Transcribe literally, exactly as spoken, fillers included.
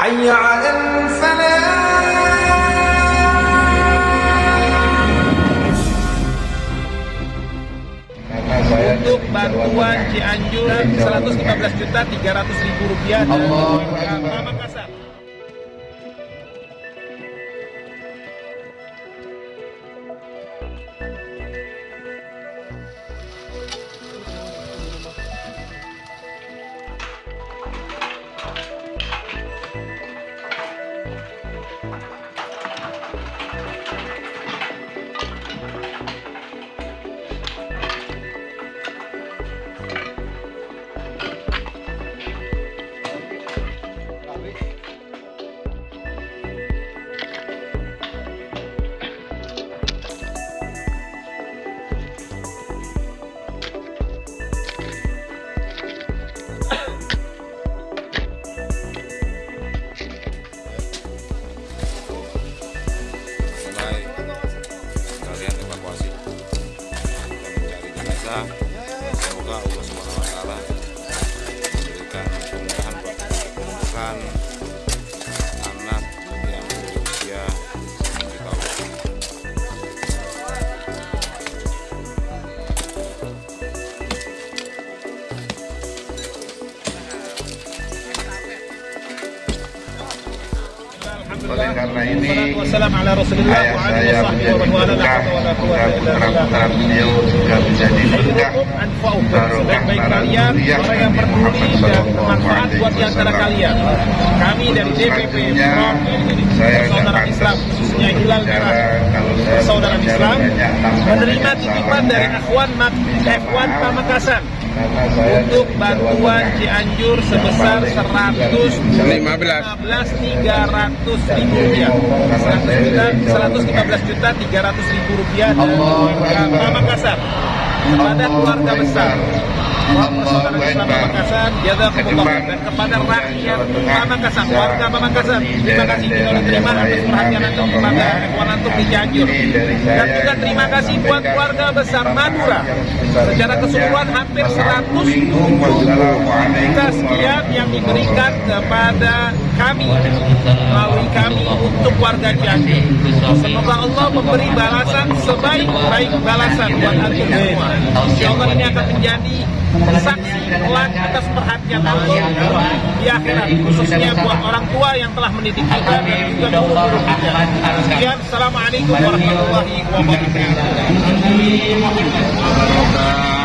hayya 'alal falah. Untuk bantuan Cianjur seratus lima belas juta tiga ratus ribu rupiah dari Pamekasan. Semoga Allah Subhanahu Wa Taala memberikan kemudahan buat menemukan anak yang berusia sepuluh tahun. Oleh karena ini, ayah saya menjadi berkah putra putra beliau juga menjadi berkah barokah para zuriat Nabi Muhammad Sallallahu Alaihi Wasallam. Kami dari D P P saya datang khususnya Hilal kalau saya saudara Islam menerima titipan dari Akhwan F satu Pamekasan untuk bantuan Cianjur sebesar seratus lima belas ribu rupiah, seratus lima belas juta tiga ratus ribu rupiah dari Pamekasan kepada keluarga besar Pamekasan Pamekasan dan kepada rakyat Pamekasan, warga Pamekasan. Terima kasih kita terima atas perhatian antum kepada F satu antum di Cianjur. Dan juga terima kasih buat keluarga besar Madura. Secara keseluruhan hampir seratus juta sekian yang diberikan kepada kami melalui kami untuk warga Cianjur. Semoga Allah memberi balasan sebaik-baik balasan buat antum semua. Insyaallah ini akan menjadi saksi kelak atas perhatian Allah di akhirat, khususnya buat orang tua yang telah mendidik kita dan juga guru-guru kita. Sekian, assalamualaikum warahmatullahi wabarakatuh.